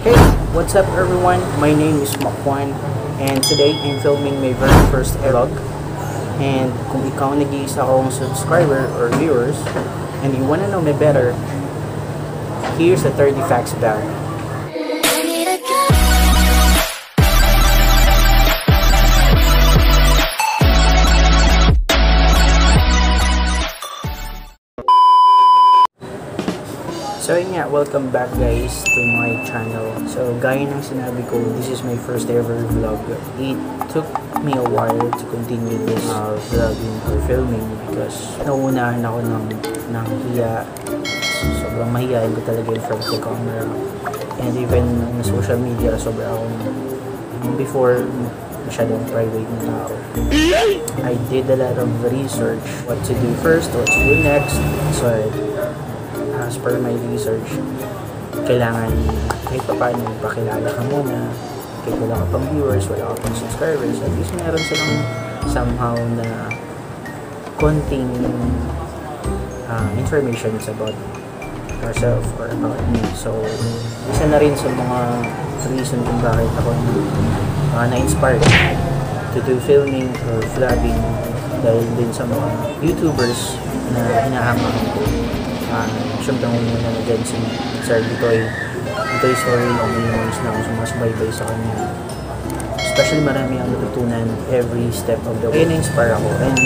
Hey, what's up everyone? My name is Makwan and today I'm filming my very first vlog. And kung ikaw nag-iisa akong subscriber or viewers and you wanna know me better, here's the 30 facts about me. So yun nga, welcome back guys to my channel. So gaya ng sinabi ko, this is my first ever vlog. It took me a while to continue this vlogging or filming because nauunahan ako ng hiya. Sobrang mahihain ko talaga in front of the camera. And even on social media, sobrang before masyadong private na tao. I did a lot of research, what to do first, what to do next. So as per my research, kailangan kahit pa paano pakilala ka muna, kahit wala ka pang viewers, wala ka pang subscribers, at least meron silang somehow na konting information about yourself or about me. So, isa na rin sa mga reason kung bakit ako na-inspired to do filming or vlogging dahil din sa mga YouTubers na hinahangaan ko. Siyempre ang muna na dyan si Sargitoy. Ito yung story of the ones na akong sumasabay-bay sa kanya. Especially marami ang natutunan every step of the way. Kaya na-inspire ako. And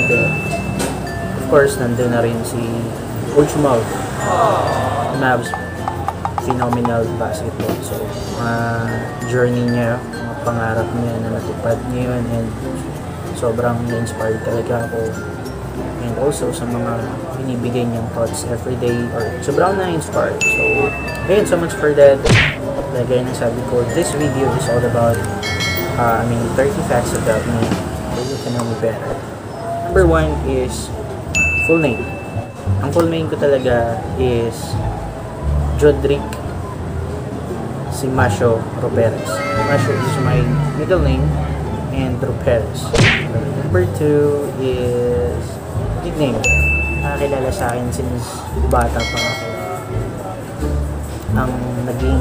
of course, nandun na rin si Uchimav. Mavs, phenomenal basketball. So, journey niya, mga pangarap niya na natupad ngayon. And sobrang na-inspired talaga ako. And also sa mga binibigay niyang thoughts everyday or sobrang na-inspired. So, thank you so much for that. Lagay na sabi ko, this video is all about, 30 facts about me so you can know me better. Number one is full name. Ang full name ko talaga is Jodrick si Masho Ruperos. Masho is my middle name and Ruperos. Number two is nickname. Nakakilala sa akin since bata pa ako. Ang naging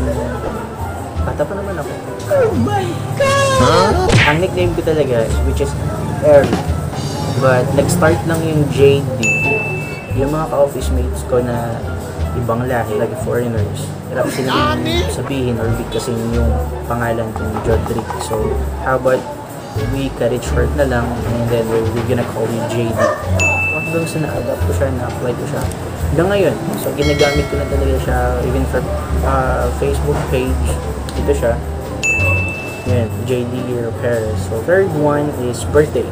bata pa naman ako. Oh my God! Huh? Ang nickname ko talaga, which is Eric. But nag-start lang yung JD. Yung mga ka-office mates ko na ibang lahi, like foreigners, hirap silang sabihin or bigkasin yung pangalan kong Jodrick. So, how about we cut it short na lang and then we're gonna call you JD. Hanggang sa na-adapt ko siya, na-apply ko siya hanggang ngayon. So, ginagamit ko na talaga siya even for Facebook page. Ito siya. Yan, JD Ruperos. So, third one is birthday.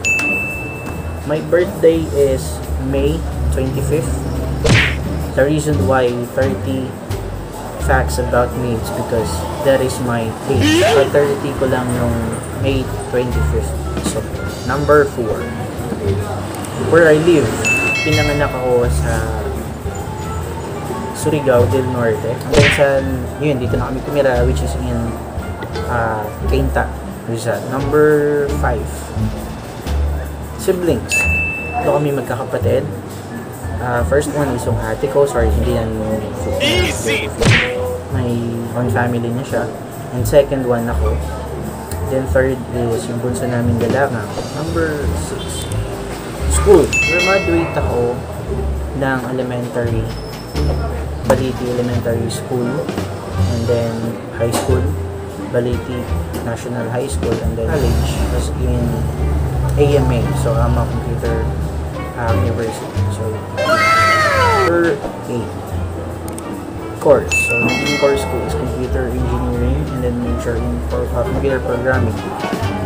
My birthday is May 25th. The reason why 30 facts about me is because that is my age. So, 30 ko lang yung May 25th. So, number 4. Where I live. Pinanganak ako sa Surigao del Norte. Hanggang sa, yun, dito na kami tumira, which is in Cainta, Rizal. Number 5. Siblings. Ito kami magkakapatid. First one is yung ate ko. Sorry, hindi yan. Easy! May own family niya siya. And second one ako. Then third is yung bunso namin dalaga. Number 6. School. Graduate ako ng elementary, Baliti Elementary School, and then high school, Baliti National High School, and then college was in AMA, so AMA Computer University. So, number 8. Course. So, the course ko is computer engineering and then major in computer programming. 9.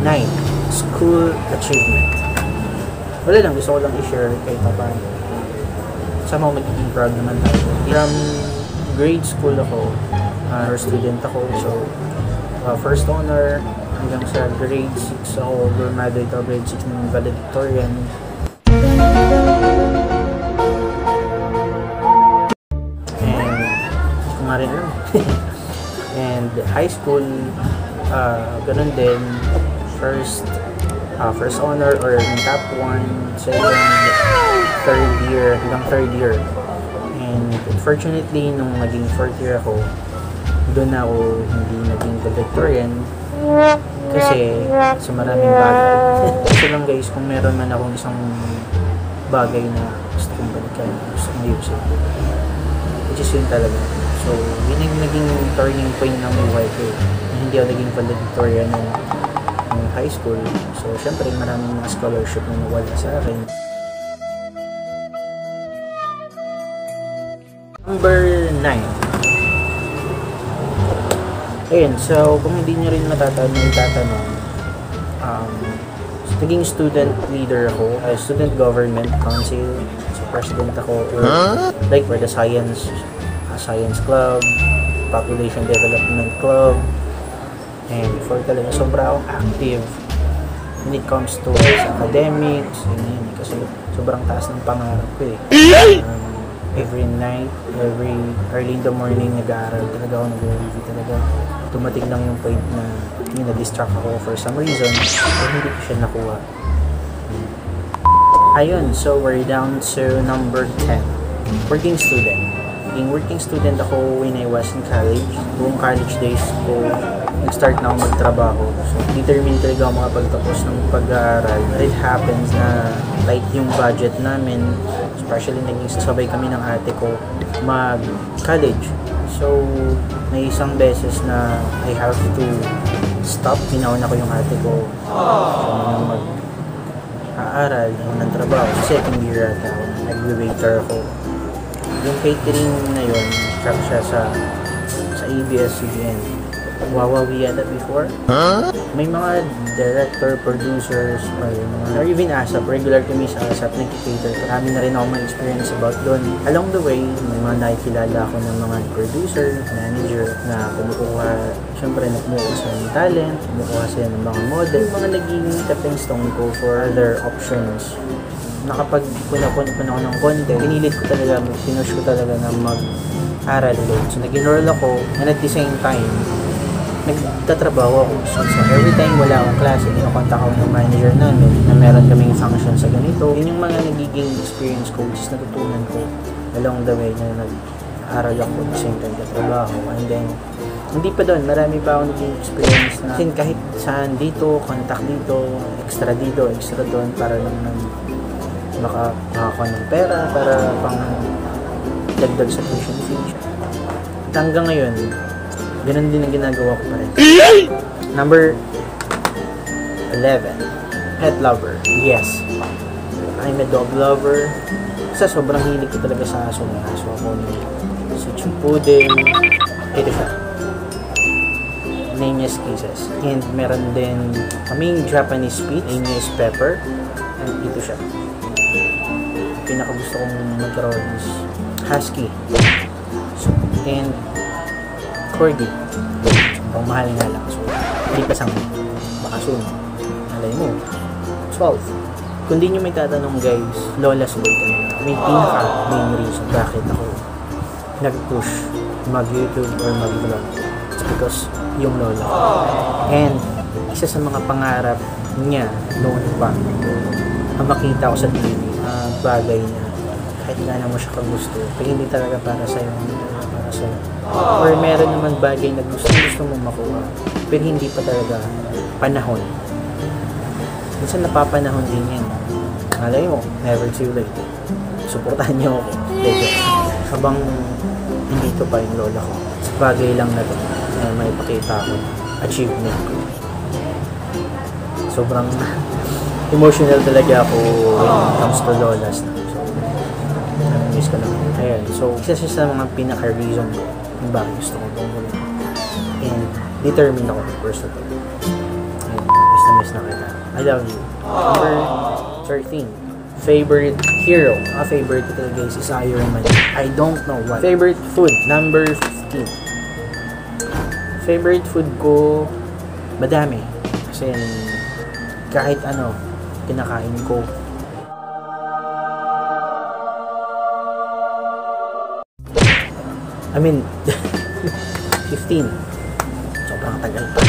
School achievement. Wala lang, gusto ko lang i-share kay Papa. Somehow magiging proud naman tayo. From grade school ako, or student ako. So, first honor hanggang sa grade 6 ako. Graduate ako grade 6 ng valedictorian. And, ito nga rin lang. And high school, ganun din. First honor or in top 1, second, hanggang third year. And unfortunately, nung naging fourth year ako, doon ako hindi naging valedictorian kasi sa maraming bagay. Kasi lang guys, kung meron man akong isang bagay na gusto kong balikan, gusto kong iusip, which is yun talaga. So yun yung naging turning point ng buhay ko. Hindi ako naging valedictorian ng high school. So syempre maraming mga scholarship na nawala sa akin. Number 9. Ayun, so kung hindi nyo rin matatanong, naging student leader ako, student government council, so president ako, or like for the science club, population development club, and before talaga sobra akong active when it comes to academics, yun, kasi sobrang taas ng pangarap ko eh. Every night, early in the morning, nag-aaral talaga ako, nag-review talaga. Tumating lang yung point na na-distract ako for some reason, so hindi ko siya nakuha. Ayun, so we're down to number 10. Working student. Yung working student ako when I was in college. Buong college days ko, nag-start na ako magtrabaho. So, determined talaga ako makapagtapos ng pag-aaral. But it happens na tight yung budget namin. Especially naging sasabay kami ng ate ko mag-college. So, may isang beses na I have to stop. Pinauna ko yung ate ko mag-aaral ng trabaho. Second year ata ako, nag-waiter ako. Yung catering na yun, track siya sa ABS-CBN. Wawawi yata before. May mga director, producers, or even ASAP, regular kami sa ASAP, nag-cater. Marami na rin ako may experience about doon. Along the way, may mga nakikilala ako ng mga producer, manager, na kumukuha, syempre nakumukuha sa yung talent, kumukuha sila ng mga model, mga naging stepping stone ko for other options. Nakapag-punapun ako ng konti, pinilit ko talaga, pinush ko talaga na mag-aral doon. So nag-enroll ako, and at the same time, nagtatrabaho ako. So every time wala akong klase, kinokontak ako ng manager namin na meron kaming function sa ganito. Yun yung mga nagiging experience ko, which is natutunan ko along the way na nag-aral ako at the same time nagtatrabaho. And then, hindi pa doon, marami pa akong naging experience na kahit saan dito, contact dito, extra doon para lang makakuha ng pera para pang dagdag sa tuition fee. At hanggang ngayon, ganun din ang ginagawa ko pa rin. Number 11. Pet lover. Yes. I'm a dog lover. Kasi sobrang hilig ko talaga sa aso. May aso ako ni si Chupudin. Ito siya. Name niya is Kisses. And meron din kaming Japanese Spitz. Name niya is Pepper. And ito siya. Pinakagusto kong magkaroon is Husky. And Corgi. Ang mahal nga lang. So, hindi pa sang bakasyon. Alay mo. 12. Kung di nyo may tatanong guys, Lola's boy talaga. May pinaka-main reason bakit ako nag-push mag-YouTube or mag-vlog. It's because yung Lola. And isa sa mga pangarap niya noon pa, ang makita ko sa TV, bagay niya. Kahit nga na mo siya kagusto, pag hindi talaga para sa'yo, or meron naman bagay na gusto mong makuha pero hindi pa talaga panahon. Minsan napapanahon din yan. Malay mo, never too late. Suportahan niyo ako. Dito. Habang nandito pa yung lola ko. Sa bagay lang na ito na may pakita ko. Achievement ko. Sobrang emotional talaga ako when it comes to lolas na. Miss ko lang. Ayan. So, isa sa mga pinaka-reason ko kung bakit gusto ko itong gawin. And, determined ako of course na ito. And, miss na kita. I love you. Number 13. Favorite hero. Ang favorite ko talaga guys is Iron Man. I don't know what. Favorite food. Number 15. Favorite food ko, madami. Kasi, kahit ano, kinakain ko. I mean, 15. Sobrang tagal pa.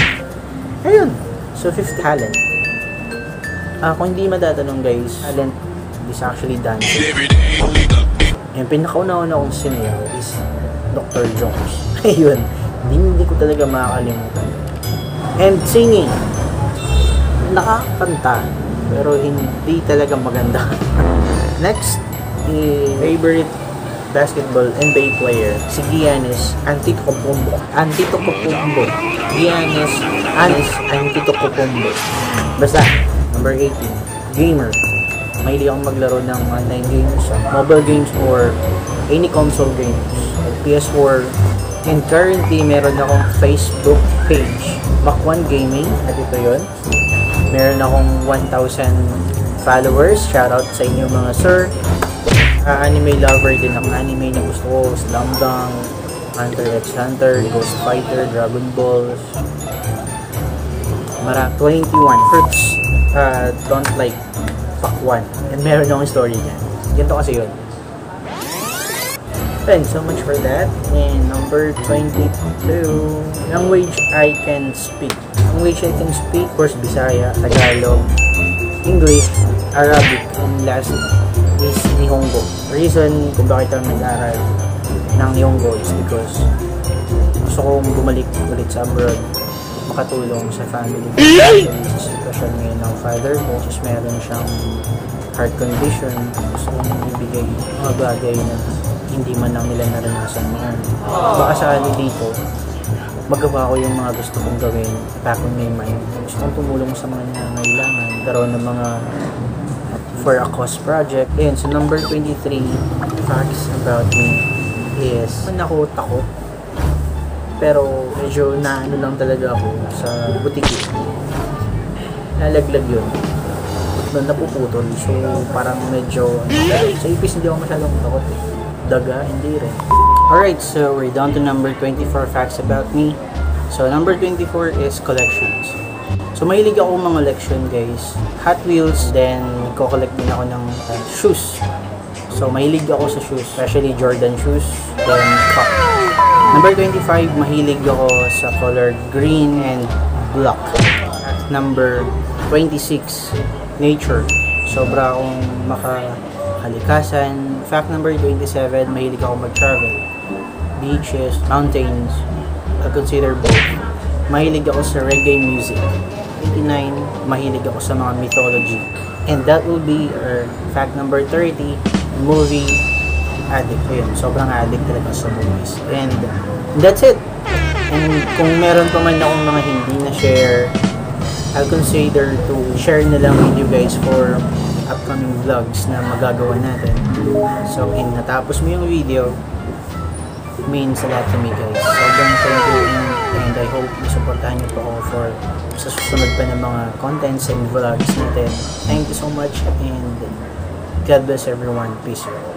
Ayun. So, 5th talent. Kung hindi matatanong guys, talent is actually dancing. Yung pinakauna-una kong sinayaw is Dr. Jones. Ayun. hindi ko talaga makakalimutan. And singing, nakakanta pero hindi talaga maganda. Next, favorite basketball NBA player, si Giannis Antetokounmpo. Basta, number 18, gamer. Mahilig akong maglaro ng online games, mobile games or any console games, PS4. And currently, meron akong Facebook page, Makwan Gaming, at ito yun. Meron akong 1,000 followers, shoutout sa inyo mga sir. Anime lover din ang anime na gusto ko, Slam Dunk, Hunter x Hunter, Ghost Fighter, Dragon Ball. Mara 21 fruits don't like pakwan. And meron akong story niyan. Ganito kasi yun. Thanks so much for that. And number 22, language I can speak. Language I can speak, of course, Bisaya, Tagalog, English, Arabic, and last is Nihongo. Reason kung bakit ako nag-aral ng Nihongo is because gusto kong bumalik ulit sa abroad, makatulong sa family sa sitwasyon ngayon ng father ko, kasi meron siyang heart condition. Gusto kong ibigay mga bagay na hindi man lang nila naranasan ngayon. Baka sakali dito magawa ko yung mga gusto kong gawin, back on my mind. Gusto kong tumulong sa mga nangangailangan, karoon ng mga for a cause project. Ayun, so number 23, facts about me is, takot. Pero medyo naano lang talaga ako sa butiki. Nalaglag yun. Doon napuputol. So parang medyo, sa ipis hindi ako masyadong takot eh. Daga, hindi rin. Alright, so we're down to number 24, facts about me. So number 24 is collections. So mahilig ako mga collection guys, Hot Wheels, then nagko-collect din ako ng shoes. So mahilig ako sa shoes, especially Jordan shoes, then pop. Number 25, mahilig ako sa color green and black. Number 26, nature. Sobra akong makahalikasan. Fact number 27, mahilig ako mag-travel. Beaches, mountains, I consider both. Mahilig ako sa reggae music. 29, mahilig ako sa mga mythology. And that will be our fact number 30, movie addict. Ayun, sobrang addict talaga sa movies. And that's it. And kung meron pa man akong mga hindi na share, I'll consider to share na lang with you guys for upcoming vlogs na magagawa natin. So, and natapos mo yung video, means sa lahat kami guys. Sobrang thank you, and I hope nasuportahan niyo po ako for sa susunod pa ng mga contents and vlogs natin. Thank you so much and God bless everyone. Peace.